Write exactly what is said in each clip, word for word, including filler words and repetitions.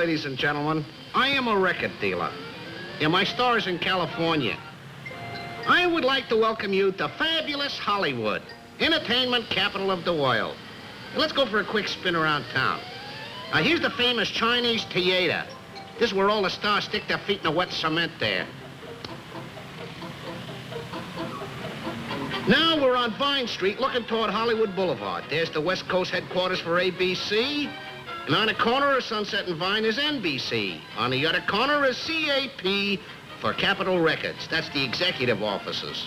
ladies and gentlemen, I am a record dealer, and my store is in California. I would like to welcome you to fabulous Hollywood, entertainment capital of the world. Let's go for a quick spin around town. Now, here's the famous Chinese theater. This is where all the stars stick their feet in the wet cement there. Now we're on Vine Street looking toward Hollywood Boulevard. There's the West Coast headquarters for A B C. And on the corner of Sunset and Vine is N B C. On the other corner is C A P for Capitol Records. That's the executive offices.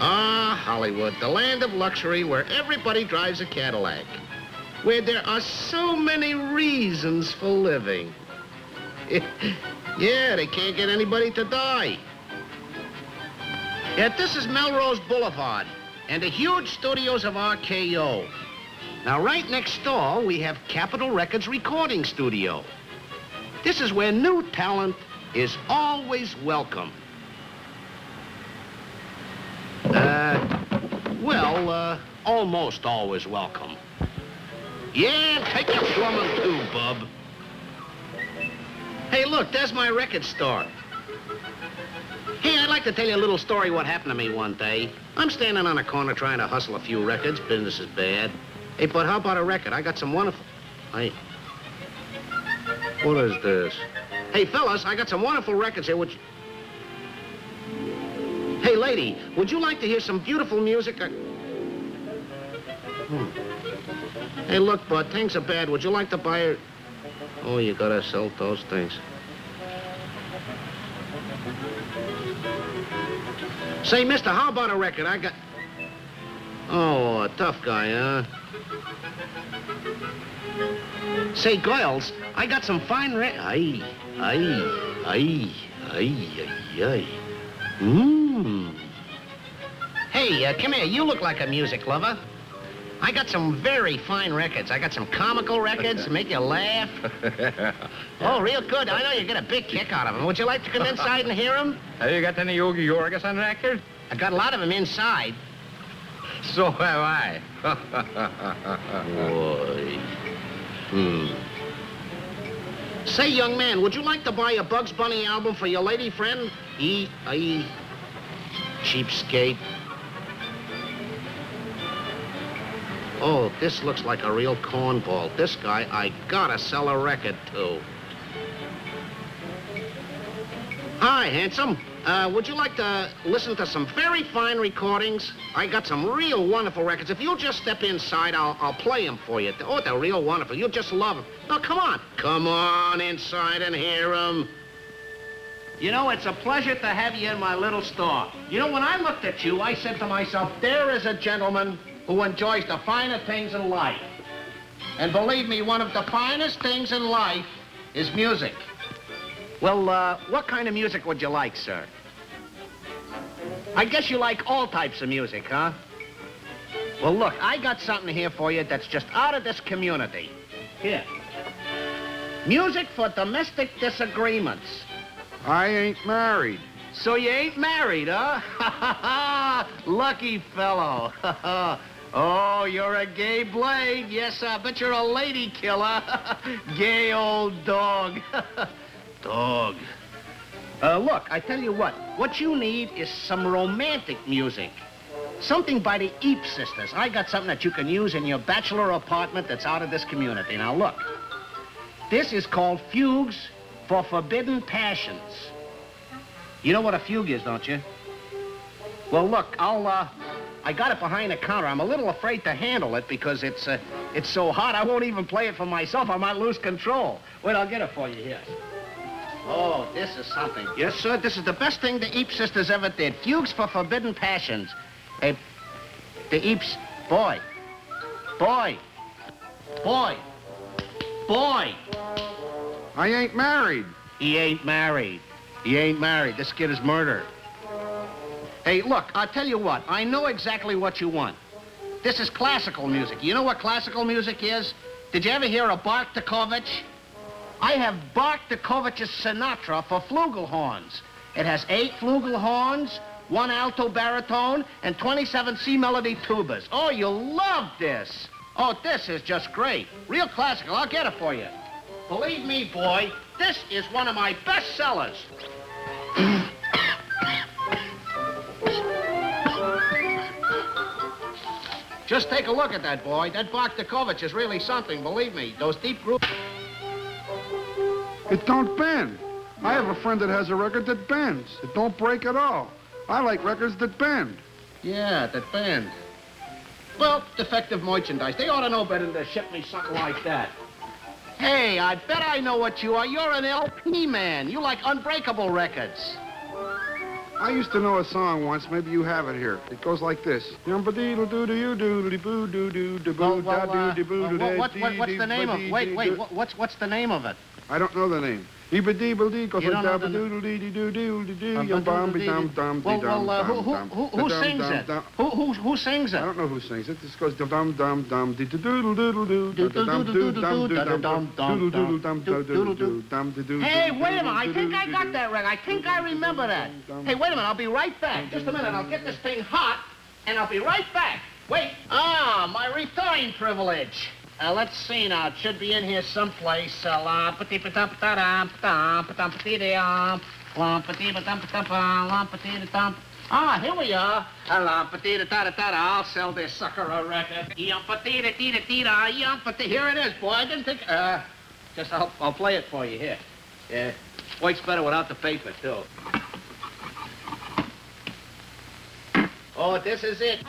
Ah, Hollywood, the land of luxury where everybody drives a Cadillac. Where there are so many reasons for living. Yeah, they can't get anybody to die. Yet this is Melrose Boulevard and the huge studios of R K O. Now, right next door, we have Capitol Records Recording Studio. This is where new talent is always welcome. Uh, well, uh, almost always welcome. Yeah, take your plumbing too, bub. Hey, look, there's my record store. Hey, I'd like to tell you a little story what happened to me one day. I'm standing on a corner trying to hustle a few records. Business is bad. Hey, but how about a record? I got some wonderful... Hey. What is this? Hey, fellas, I got some wonderful records here. Would you... Hey, lady, would you like to hear some beautiful music? I... Hmm. Hey, look, bud, things are bad. Would you like to buy a... Oh, you gotta sell those things. Say, mister, how about a record? I got... Oh, a tough guy, huh? Say, girls, I got some fine re... Aye, aye, aye, aye, aye, aye. Mmm. Hey, uh, come here. You look like a music lover. I got some very fine records. I got some comical records to make you laugh. Oh, real good. I know you get a big kick out of them. Would you like to come inside and hear them? Have you got any Yogi Yorgos on record? I got a lot of them inside. So have I. Boy. Hmm. Say, young man, would you like to buy a Bugs Bunny album for your lady friend? E, I, cheapskate. Oh, this looks like a real cornball. This guy, I gotta sell a record to. Hi, handsome. Uh, would you like to listen to some very fine recordings? I got some real wonderful records. If you'll just step inside, I'll, I'll play them for you. Oh, they're real wonderful. You'll just love them. Now, come on. Come on inside and hear them. You know, it's a pleasure to have you in my little store. You know, when I looked at you, I said to myself, there is a gentleman who enjoys the finer things in life. And believe me, one of the finest things in life is music. Well, uh, what kind of music would you like, sir? I guess you like all types of music, huh? Well, look, I got something here for you that's just out of this community. Here. Music for domestic disagreements. I ain't married. So you ain't married, huh? Ha, ha, ha! Lucky fellow. Ha, ha. Oh, you're a gay blade. Yes, I bet you're a lady killer. Gay old dog. Dog. Uh, look, I tell you what. What you need is some romantic music. Something by the Eep sisters. I got something that you can use in your bachelor apartment that's out of this community. Now, look. This is called Fugues for Forbidden Passions. You know what a fugue is, don't you? Well, look, I'll, uh, I got it behind the counter. I'm a little afraid to handle it because it's, uh, it's so hot, I won't even play it for myself. I might lose control. Wait, I'll get it for you here. Oh, this is something. Yes, sir, this is the best thing the Eep sisters ever did. Fugues for Forbidden Passions. Hey, the Eeps, boy, boy, boy, boy. I ain't married. He ain't married. He ain't married. This kid is murder. Hey, look, I'll tell you what. I know exactly what you want. This is classical music. You know what classical music is? Did you ever hear of Bartokovich? I have Bartokovich's Sinatra for flugelhorns. It has eight flugelhorns, one alto baritone, and twenty-seven C-melody tubas. Oh, you'll love this. Oh, this is just great. Real classical. I'll get it for you. Believe me, boy, this is one of my best sellers. Just take a look at that, boy. That Bartokovich is really something, believe me. Those deep grooves... It don't bend. I have a friend that has a record that bends. It don't break at all. I like records that bend. Yeah, that bend. Well, defective merchandise. They ought to know better than to ship me something like that. Hey, I bet I know what you are. You're an L P man. You like unbreakable records. I used to know a song once. Maybe you have it here. It goes like this. What's the name of it? Wait, wait. What's what's the name of it? I don't know the name. You don't know the... Well, well, uh, who, who, who sings it? Who, who, who sings it? I don't know who sings it. This goes... Hey, wait a minute. I think I got that right. I think I remember that. Hey, wait a minute. I'll be right back. Just a minute. I'll get this thing hot, and I'll be right back. Wait. Ah, my return privilege. Uh, let's see now. It should be in here someplace. Ah, here we are. I'll sell this sucker a record. Here it is, boy. I didn't think... Uh, just I'll, I'll play it for you here. Yeah. Works better without the paper, too. Oh, this is it.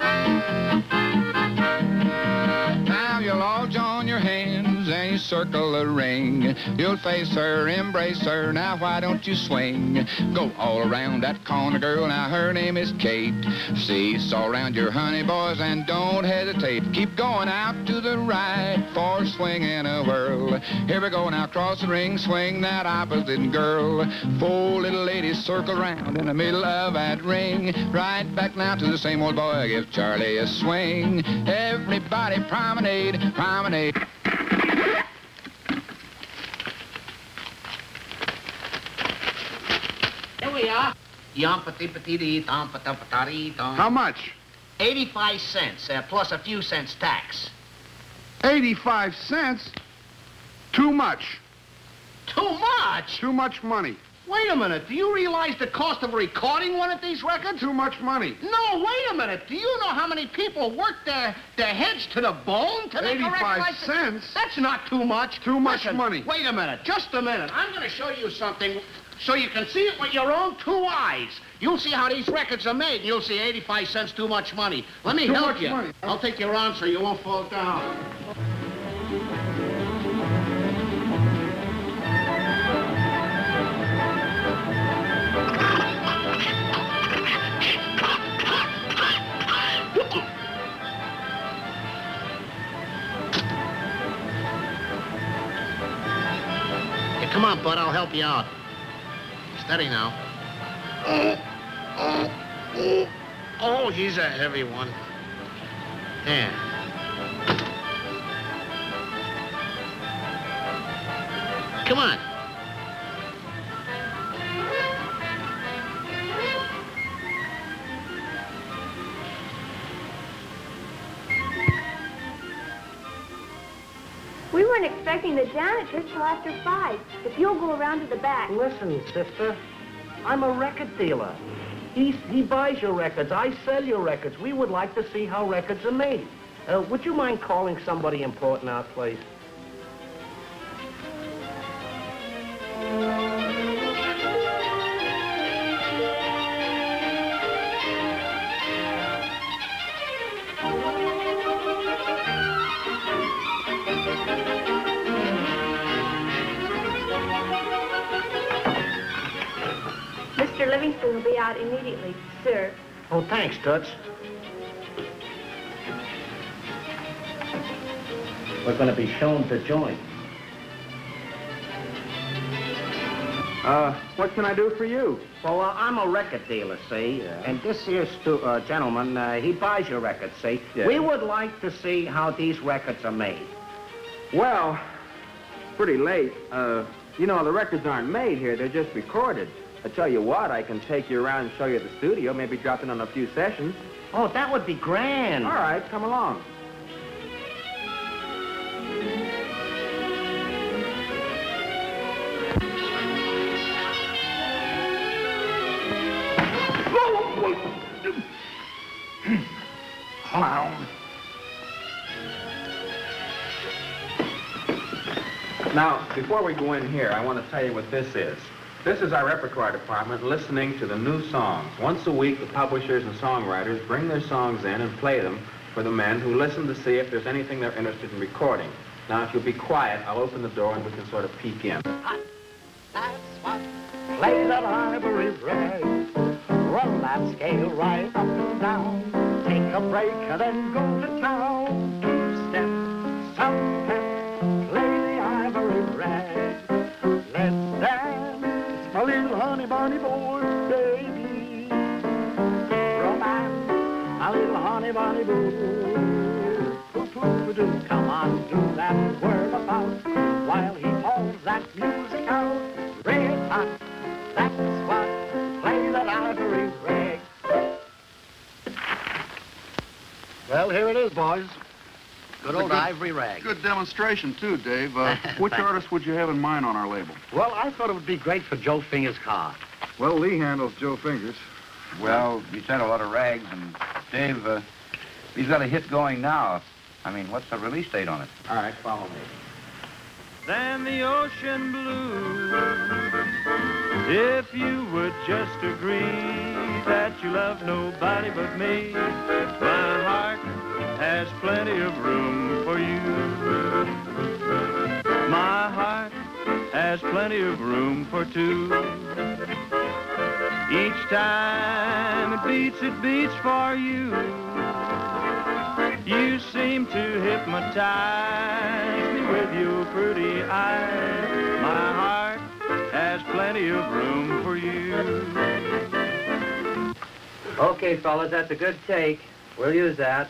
You'll all join your hands and you circle the ring. You'll face her, embrace her, now why don't you swing? Go all around that corner girl, now her name is Kate. Seesaw around your honey boys and don't hesitate. Keep going out to the right for swinging a whirl. Here we go now, cross the ring, swing that opposite girl. Four little ladies circle round in the middle of that ring. Right back now to the same old boy, give Charlie a swing. Everybody promenade. Promenade. Here we are. How much? eighty-five cents, uh, plus a few cents tax. eighty-five cents? Too much. Too much? Too much money. Wait a minute. Do you realize the cost of recording one of these records? Too much money. No, wait a minute. Do you know how many people work their, their heads to the bone to make a record like this? eighty-five cents? That's not too much. Too much money. Wait a minute. Just a minute. I'm going to show you something so you can see it with your own two eyes. You'll see how these records are made, and you'll see eighty-five cents too much money. Let me help you. Too much money. I'll take your arm so you won't fall down. Come on, bud, I'll help you out. Steady now. Oh, he's a heavy one. There. Come on. We weren't expecting the janitor till after five. If you'll go around to the back. Listen, sister, I'm a record dealer. He, he buys your records. I sell your records. We would like to see how records are made. Uh, would you mind calling somebody important out, please? Livingston will be out immediately, sir. Oh, thanks, Toots. We're going to be shown the joint. Uh, what can I do for you? Well, uh, I'm a record dealer, see? Yeah. And this here's to, uh, gentleman, uh, he buys your records, see? Yeah. We would like to see how these records are made. Well, pretty late. Uh, you know, the records aren't made here. They're just recorded. I tell you what, I can take you around and show you the studio, maybe drop in on a few sessions. Oh, that would be grand. All right, come along. Now, before we go in here, I want to tell you what this is. This is our repertoire department listening to the new songs. Once a week, the publishers and songwriters bring their songs in and play them for the men who listen to see if there's anything they're interested in recording. Now, if you'll be quiet, I'll open the door and we can sort of peek in. Hot, that's what. Play that ivory right. Run that scale right up and down. Take a break and then go to town. Two-step, some-step, play the ivory right. Let's dance, my little honey bunny boy, baby. Romance, my little honey bunny boy. Come on, do that word about while he holds that music out. Red hot, that's what, play that ivory rag. Well, here it is, boys. Good old good, ivory rag. Good demonstration, too, Dave. Uh, which artist would you have in mind on our label? Well, I thought it would be great for Joe Fingers' car. Well, Lee handles Joe Fingers. Well, you sent a lot of rags, and Dave, uh, he's got a hit going now. I mean, what's the release date on it? All right, follow me. Than the ocean blue, if you would just agree that you love nobody but me, my heart has plenty of room for you. My heart has plenty of room for two. Each time it beats, it beats for you. You seem to hypnotize me with your pretty eyes. My heart has plenty of room for you. Okay, fellas, that's a good take. We'll use that.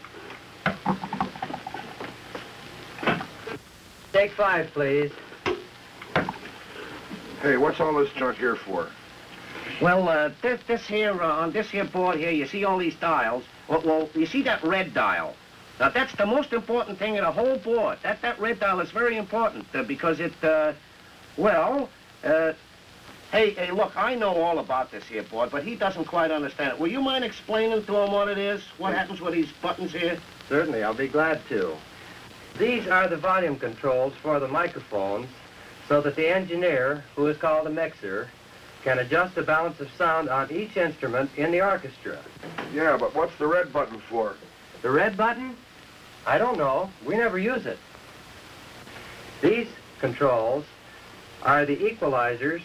Take five, please. Hey, what's all this junk here for? Well, uh, this, this here, uh, on this here board here, you see all these dials. Well, well, you see that red dial? Now, that's the most important thing in the whole board. That, that red dial is very important uh, because it, uh, well, uh, hey, hey, look, I know all about this here board, but he doesn't quite understand it. Will you mind explaining to him what it is? What happens with these buttons here? Certainly, I'll be glad to. These are the volume controls for the microphones so that the engineer, who is called a mixer, can adjust the balance of sound on each instrument in the orchestra. Yeah, but what's the red button for? The red button? I don't know. We never use it. These controls are the equalizers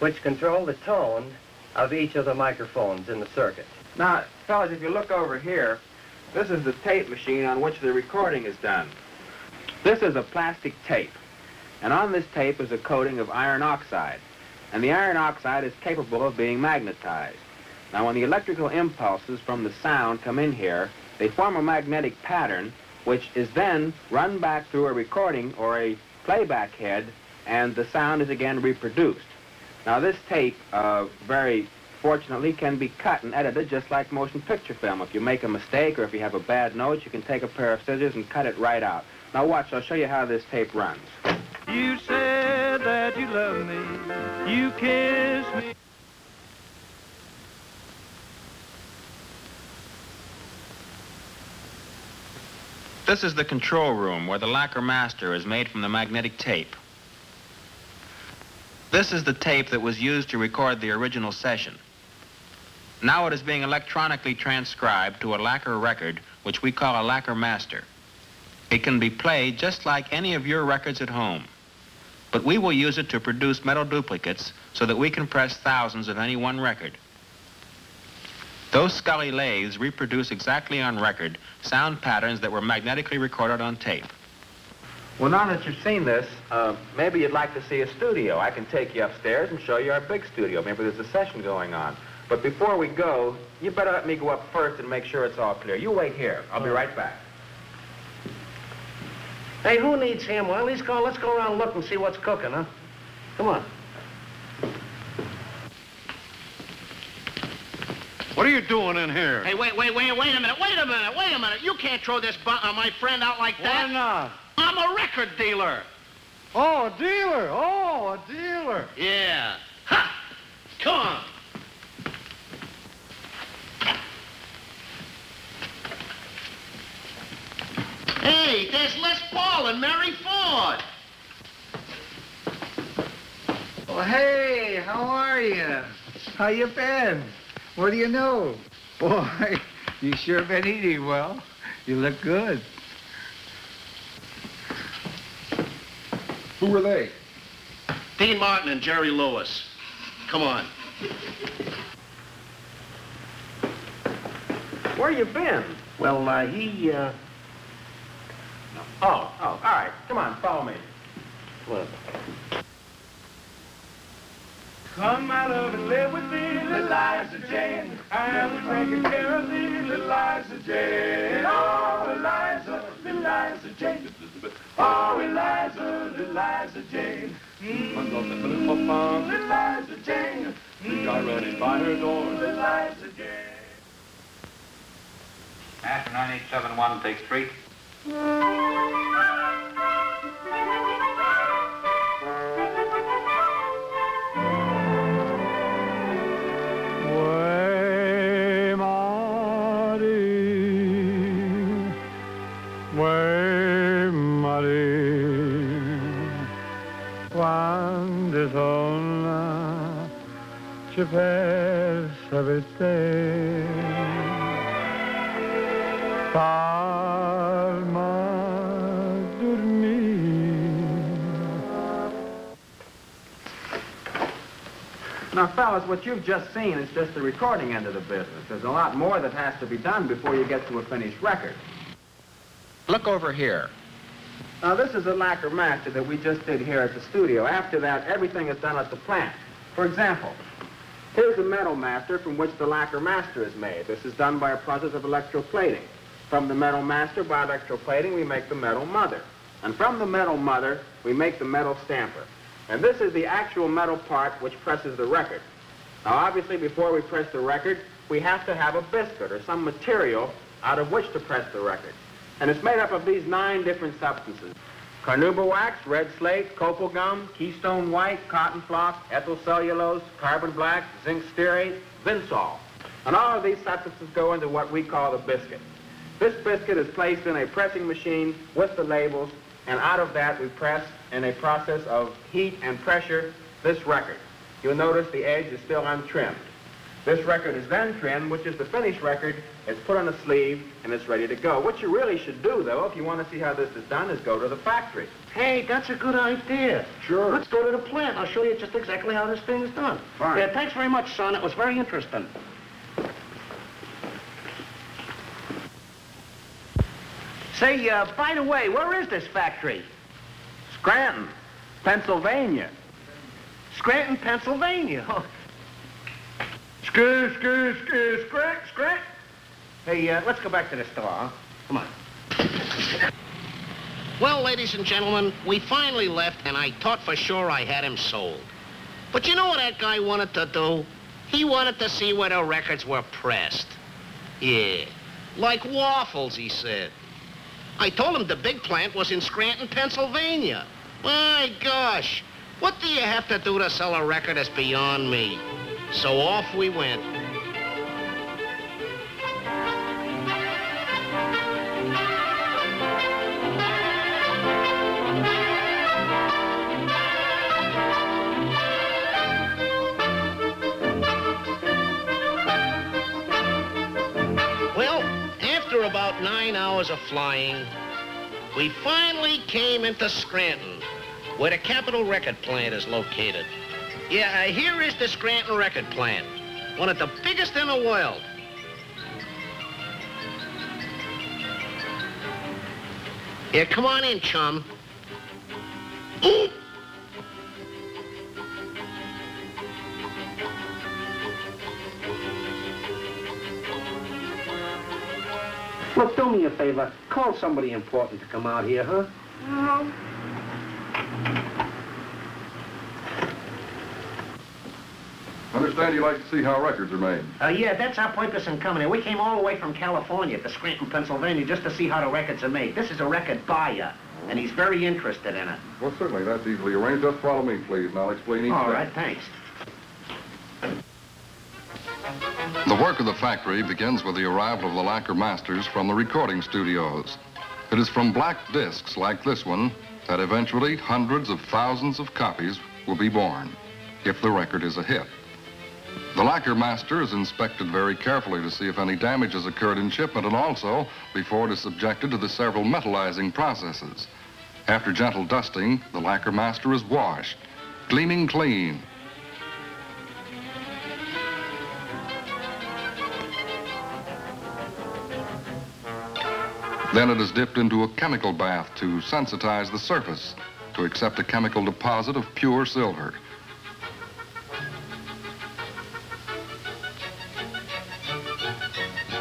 which control the tone of each of the microphones in the circuit. Now, fellas, if you look over here, this is the tape machine on which the recording is done. This is a plastic tape, and on this tape is a coating of iron oxide, and the iron oxide is capable of being magnetized. Now, when the electrical impulses from the sound come in here, they form a magnetic pattern, which is then run back through a recording or a playback head, and the sound is again reproduced. Now, this tape, uh, very fortunately, can be cut and edited just like motion picture film. If you make a mistake or if you have a bad note, you can take a pair of scissors and cut it right out. Now, watch. I'll show you how this tape runs. You said that you love me. You kissed me. This is the control room where the lacquer master is made from the magnetic tape. This is the tape that was used to record the original session. Now it is being electronically transcribed to a lacquer record, which we call a lacquer master. It can be played just like any of your records at home, but we will use it to produce metal duplicates so that we can press thousands of any one record. Those Scully lathes reproduce exactly on record sound patterns that were magnetically recorded on tape. Well, now that you've seen this, uh, maybe you'd like to see a studio. I can take you upstairs and show you our big studio. Maybe there's a session going on. But before we go, you better let me go up first and make sure it's all clear. You wait here. I'll be right back. Hey, who needs him? Well, let's go, let's go around and look and see what's cooking, huh? Come on. What are you doing in here? Hey, wait, wait, wait, wait a minute, wait a minute, wait a minute. You can't throw this butt on my friend out like that. Why not? I'm a record dealer. Oh, a dealer. Oh, a dealer. Yeah. Ha! Come on. Hey, there's Les Paul and Mary Ford. Well, hey, how are you? How you been? What do you know? Boy, you sure been eating well. You look good. Who were they? Dean Martin and Jerry Lewis. Come on. Where you been? Well, uh, he, uh... No. Oh, oh, all right. Come on, follow me. Well. Come out of and live with me, little Liza Jane. I am taking care of thee, little Liza Jane. Oh, Eliza, little Liza Jane. Oh, Eliza, little Liza Jane. Runs off the Philip for farm, little Liza Jane. The guy running by her door, little Liza Jane. Ask nine eight seven one, take street. Je perds avec tes palmas dormir. Now, fellas, what you've just seen is just the recording end of the business. There's a lot more that has to be done before you get to a finished record. Look over here. Now, this is a lacquer master that we just did here at the studio. After that, everything is done at the plant. For example, here's the metal master from which the lacquer master is made. This is done by a process of electroplating. From the metal master, by electroplating, we make the metal mother. And from the metal mother, we make the metal stamper. And this is the actual metal part which presses the record. Now, obviously, before we press the record, we have to have a biscuit or some material out of which to press the record. And it's made up of these nine different substances. Carnauba wax, red slate, copal gum, keystone white, cotton floss, ethyl cellulose, carbon black, zinc stearate, Vinsol. And all of these substances go into what we call the biscuit. This biscuit is placed in a pressing machine with the labels, and out of that we press, in a process of heat and pressure, this record. You'll notice the edge is still untrimmed. This record is then trimmed, which is the finished record. It's put on a sleeve, and it's ready to go. What you really should do, though, if you want to see how this is done, is go to the factory. Hey, that's a good idea. Sure. Let's go to the plant. I'll show you just exactly how this thing is done. Fine. Yeah, thanks very much, son. It was very interesting. Say, uh, by the way, where is this factory? Scranton, Pennsylvania. Scranton, Pennsylvania? Oh. Screw, screw, screw, scratch, scratch. Hey, uh, let's go back to the store, huh? Come on. Well, ladies and gentlemen, we finally left, and I thought for sure I had him sold. But you know what that guy wanted to do? He wanted to see where the records were pressed. Yeah, like waffles, he said. I told him the big plant was in Scranton, Pennsylvania. My gosh, what do you have to do to sell a record that's beyond me? So off we went. About nine hours of flying, we finally came into Scranton, where the Capitol Record Plant is located. Yeah, uh, here is the Scranton Record Plant, one of the biggest in the world. Yeah, come on in, chum. Ooh. Look, do me a favor. Call somebody important to come out here, huh? No. I understand you like to see how records are made. Uh, yeah, that's our purpose in coming here. We came all the way from California to Scranton, Pennsylvania, just to see how the records are made. This is a record buyer, and he's very interested in it. Well, certainly, that's easily arranged. Just follow me, please, and I'll explain each thing. All right, thanks. The work of the factory begins with the arrival of the lacquer masters from the recording studios. It is from black discs like this one that eventually hundreds of thousands of copies will be born. if the record is a hit. The lacquer master is inspected very carefully to see if any damage has occurred in shipment, and also before it is subjected to the several metallizing processes. After gentle dusting, the lacquer master is washed, gleaming clean. Then it is dipped into a chemical bath to sensitize the surface, to accept a chemical deposit of pure silver.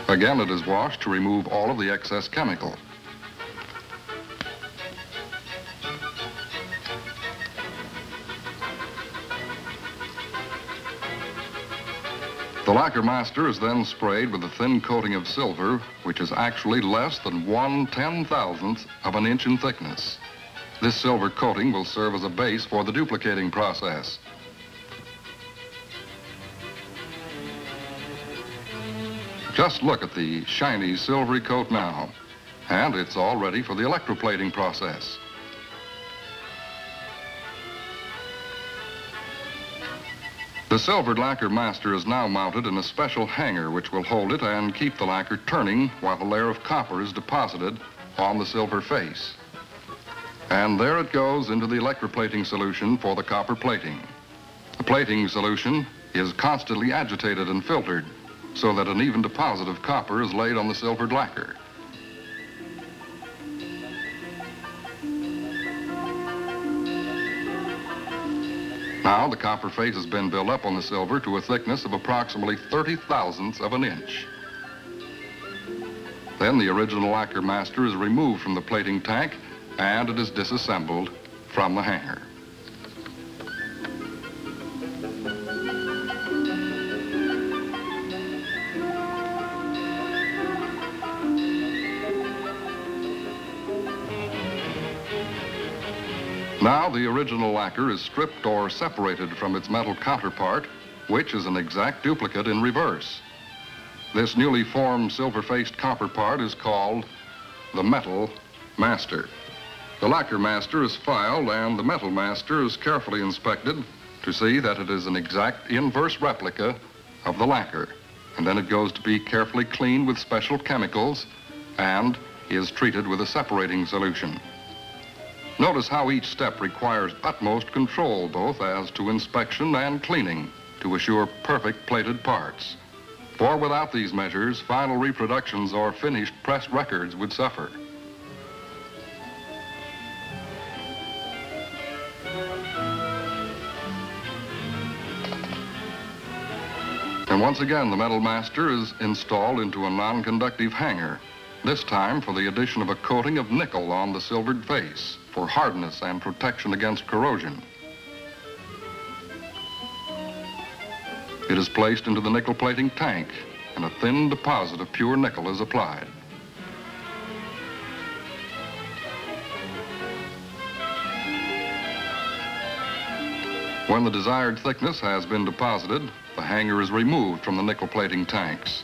Again, it is washed to remove all of the excess chemical. The lacquer master is then sprayed with a thin coating of silver, which is actually less than one ten-thousandth of an inch in thickness. This silver coating will serve as a base for the duplicating process. Just look at the shiny silvery coat now, and it's all ready for the electroplating process. The silvered lacquer master is now mounted in a special hanger which will hold it and keep the lacquer turning while a layer of copper is deposited on the silver face. And there it goes into the electroplating solution for the copper plating. The plating solution is constantly agitated and filtered, so that an even deposit of copper is laid on the silvered lacquer. Now the copper face has been built up on the silver to a thickness of approximately thirty thousandths of an inch. Then the original lacquer master is removed from the plating tank and it is disassembled from the hanger. Now the original lacquer is stripped or separated from its metal counterpart, which is an exact duplicate in reverse. This newly formed silver-faced copper part is called the metal master. The lacquer master is filed and the metal master is carefully inspected to see that it is an exact inverse replica of the lacquer. And then it goes to be carefully cleaned with special chemicals and is treated with a separating solution. Notice how each step requires utmost control, both as to inspection and cleaning, to assure perfect plated parts. For without these measures, final reproductions or finished press records would suffer. And once again, the metal master is installed into a non-conductive hanger, this time for the addition of a coating of nickel on the silvered face, for hardness and protection against corrosion. It is placed into the nickel plating tank, and a thin deposit of pure nickel is applied. When the desired thickness has been deposited, the hanger is removed from the nickel plating tanks.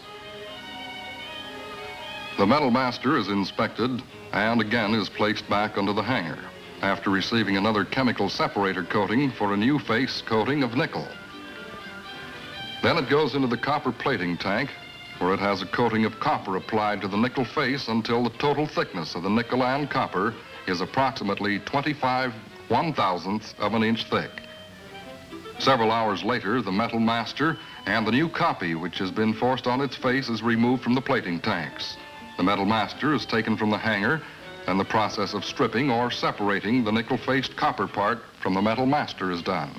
The metal master is inspected and again is placed back under the hanger after receiving another chemical separator coating for a new face coating of nickel. Then it goes into the copper plating tank where it has a coating of copper applied to the nickel face until the total thickness of the nickel and copper is approximately twenty-five one-thousandths of an inch thick. Several hours later, the metal master and the new copy which has been forced on its face is removed from the plating tanks. The metal master is taken from the hanger and the process of stripping or separating the nickel-faced copper part from the metal master is done.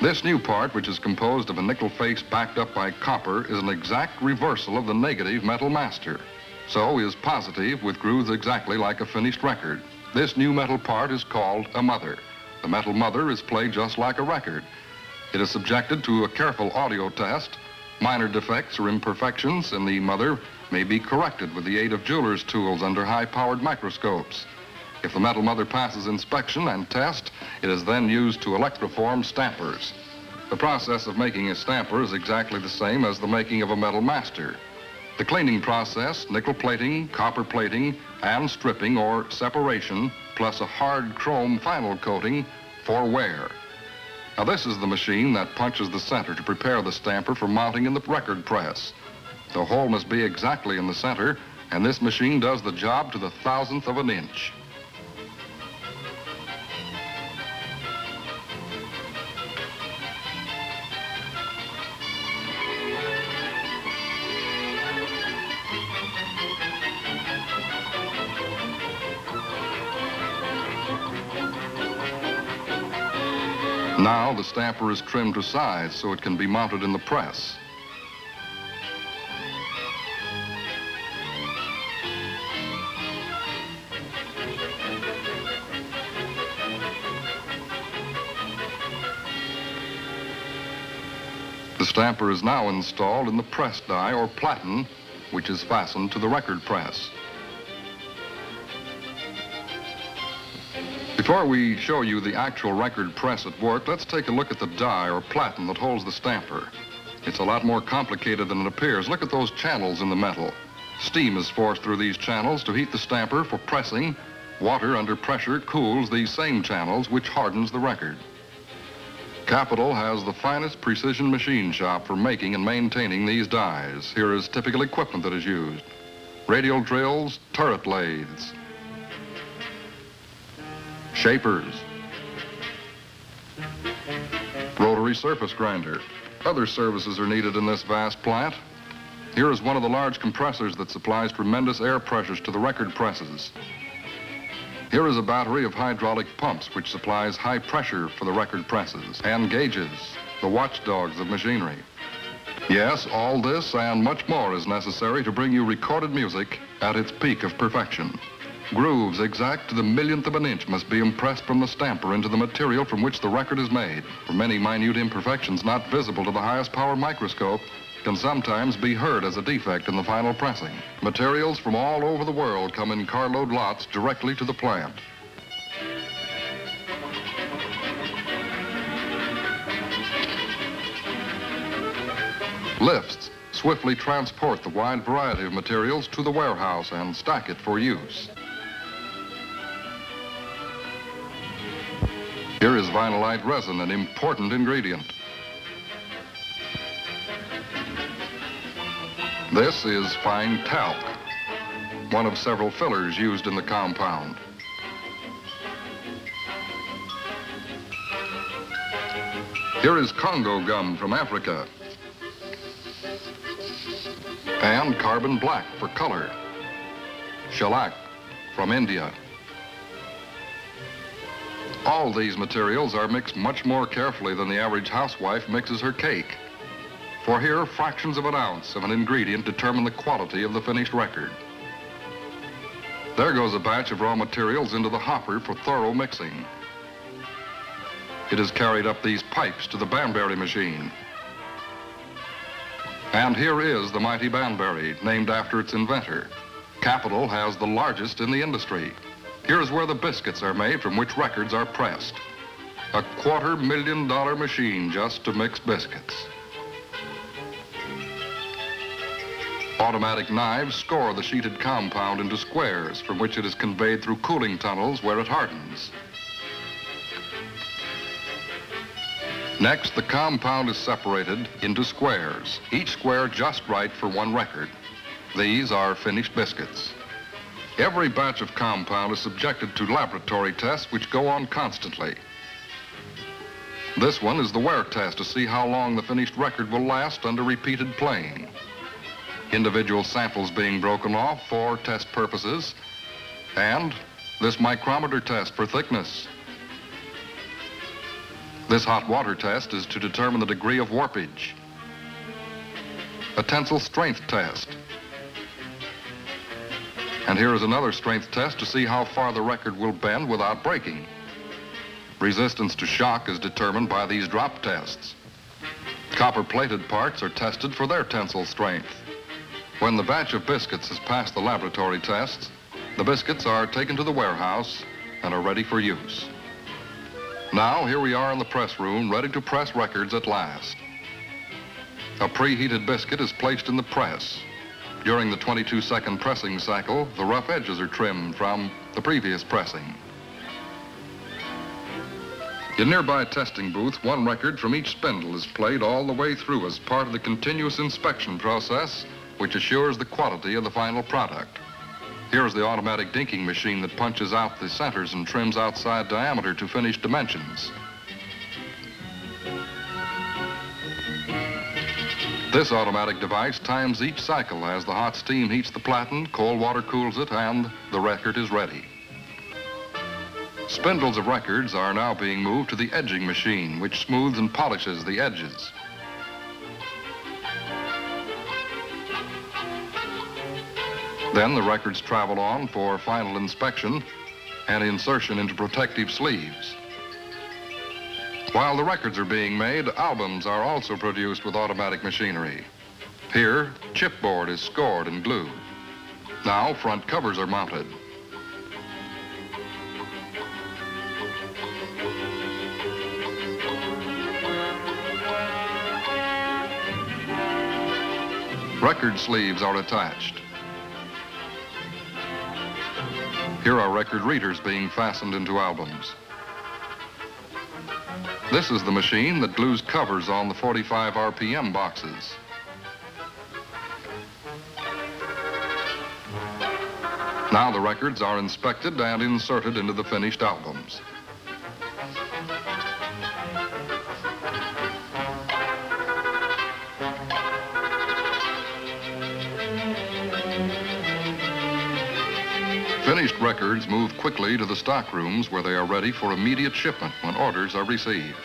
This new part, which is composed of a nickel face backed up by copper, is an exact reversal of the negative metal master. So is positive with grooves exactly like a finished record. This new metal part is called a mother. The metal mother is played just like a record. It is subjected to a careful audio test. Minor defects or imperfections in the mother may be corrected with the aid of jeweler's tools under high-powered microscopes. If the metal mother passes inspection and test, it is then used to electroform stampers. The process of making a stamper is exactly the same as the making of a metal master. The cleaning process, nickel plating, copper plating, and stripping or separation, plus a hard chrome final coating for wear. Now this is the machine that punches the center to prepare the stamper for mounting in the record press. The hole must be exactly in the center, and this machine does the job to the thousandth of an inch. Now the stamper is trimmed to size so it can be mounted in the press. The stamper is now installed in the press die or platen, which is fastened to the record press. Before we show you the actual record press at work, let's take a look at the die or platen that holds the stamper. It's a lot more complicated than it appears. Look at those channels in the metal. Steam is forced through these channels to heat the stamper for pressing. Water under pressure cools these same channels, which hardens the record. Capital has the finest precision machine shop for making and maintaining these dies. Here is typical equipment that is used. Radial drills, turret lathes, shapers, rotary surface grinder. Other services are needed in this vast plant. Here is one of the large compressors that supplies tremendous air pressures to the record presses. Here is a battery of hydraulic pumps which supplies high pressure for the record presses, and gauges, the watchdogs of machinery. Yes, all this and much more is necessary to bring you recorded music at its peak of perfection. Grooves exact to the millionth of an inch must be impressed from the stamper into the material from which the record is made. For many minute imperfections not visible to the highest power microscope can sometimes be heard as a defect in the final pressing. Materials from all over the world come in carload lots directly to the plant. Lifts swiftly transport the wide variety of materials to the warehouse and stack it for use. Here is vinylite resin, an important ingredient. This is fine talc, one of several fillers used in the compound. Here is Congo gum from Africa, and carbon black for color, shellac from India. All these materials are mixed much more carefully than the average housewife mixes her cake. For here, fractions of an ounce of an ingredient determine the quality of the finished record. There goes a batch of raw materials into the hopper for thorough mixing. It is carried up these pipes to the Banbury machine. And here is the mighty Banbury, named after its inventor. Capital has the largest in the industry. Here's where the biscuits are made from which records are pressed. A quarter million dollar machine just to mix biscuits. Automatic knives score the sheeted compound into squares from which it is conveyed through cooling tunnels where it hardens. Next, the compound is separated into squares, each square just right for one record. These are finished biscuits. Every batch of compound is subjected to laboratory tests which go on constantly. This one is the wear test to see how long the finished record will last under repeated playing. Individual samples being broken off for test purposes, and this micrometer test for thickness. This hot water test is to determine the degree of warpage. A tensile strength test. And here is another strength test to see how far the record will bend without breaking. Resistance to shock is determined by these drop tests. Copper-plated parts are tested for their tensile strength. When the batch of biscuits has passed the laboratory tests, the biscuits are taken to the warehouse and are ready for use. Now, here we are in the press room, ready to press records at last. A preheated biscuit is placed in the press. During the twenty-two second pressing cycle, the rough edges are trimmed from the previous pressing. In nearby testing booths, one record from each spindle is played all the way through as part of the continuous inspection process, which assures the quality of the final product. Here's the automatic dinking machine that punches out the centers and trims outside diameter to finish dimensions. This automatic device times each cycle as the hot steam heats the platen, cold water cools it, and the record is ready. Spindles of records are now being moved to the edging machine, which smooths and polishes the edges. Then the records travel on for final inspection and insertion into protective sleeves. While the records are being made, albums are also produced with automatic machinery. Here, chipboard is scored and glued. Now, front covers are mounted. Record sleeves are attached. Here are record readers being fastened into albums. This is the machine that glues covers on the forty-five R P M boxes. Now the records are inspected and inserted into the finished albums. Finished records move quickly to the stock rooms where they are ready for immediate shipment when orders are received.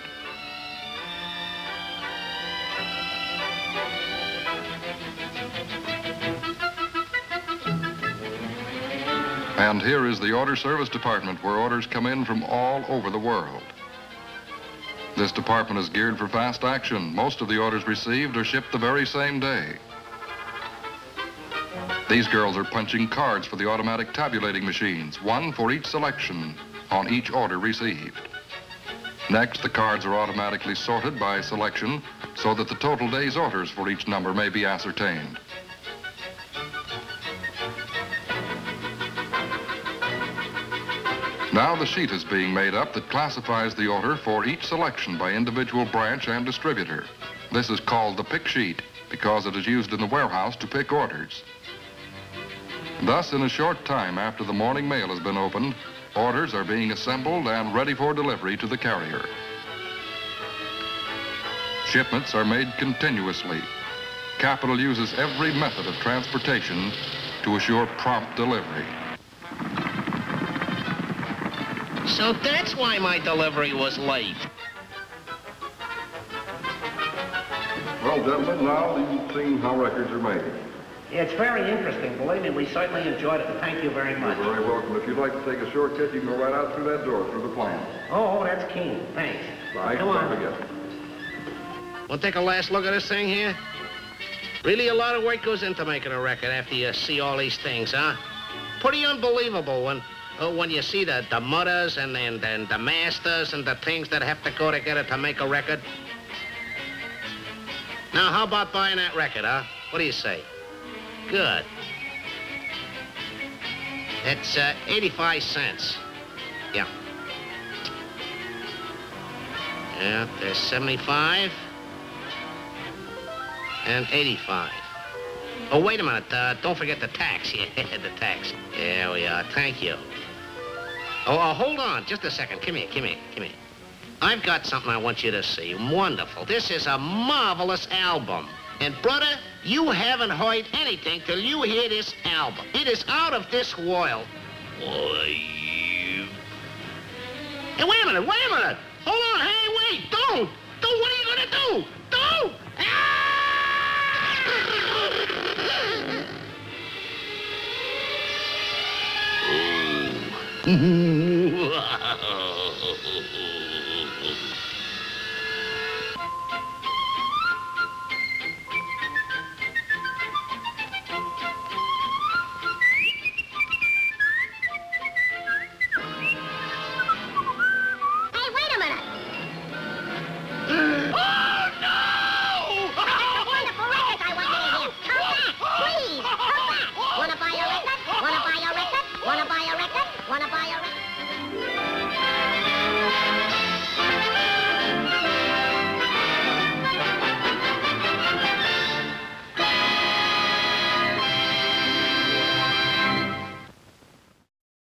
And here is the order service department where orders come in from all over the world. This department is geared for fast action. Most of the orders received are shipped the very same day. These girls are punching cards for the automatic tabulating machines, one for each selection on each order received. Next, the cards are automatically sorted by selection so that the total day's orders for each number may be ascertained. Now the sheet is being made up that classifies the order for each selection by individual branch and distributor. This is called the pick sheet because it is used in the warehouse to pick orders. Thus, in a short time after the morning mail has been opened, orders are being assembled and ready for delivery to the carrier. Shipments are made continuously. Capital uses every method of transportation to assure prompt delivery. So that's why my delivery was late. Well, gentlemen, now you've seen how records are made. It's very interesting. Believe me, we certainly enjoyed it. Thank you very much. You're very welcome. If you'd like to take a shortcut, you can go right out through that door, through the plant. Oh, that's keen. Thanks. Right. Come on. Again. We'll take a last look at this thing here. Really a lot of work goes into making a record after you see all these things, huh? Pretty unbelievable when uh, when you see the, the mudders and, and, and the masters and the things that have to go together to make a record. Now, how about buying that record, huh? What do you say? Good. It's uh, eighty-five cents. Yeah. Yeah, there's seventy-five. And eighty-five. Oh, wait a minute. Uh, don't forget the tax. Yeah, the tax. There we are. Thank you. Oh, uh, hold on. Just a second. Come here, come here, come here. I've got something I want you to see. Wonderful. This is a marvelous album. And, brother, you haven't heard anything till you hear this album. It is out of this world. Hey, wait a minute, wait a minute. Hold on, hey, wait, don't. Don't, what are you gonna do? Don't! Ah!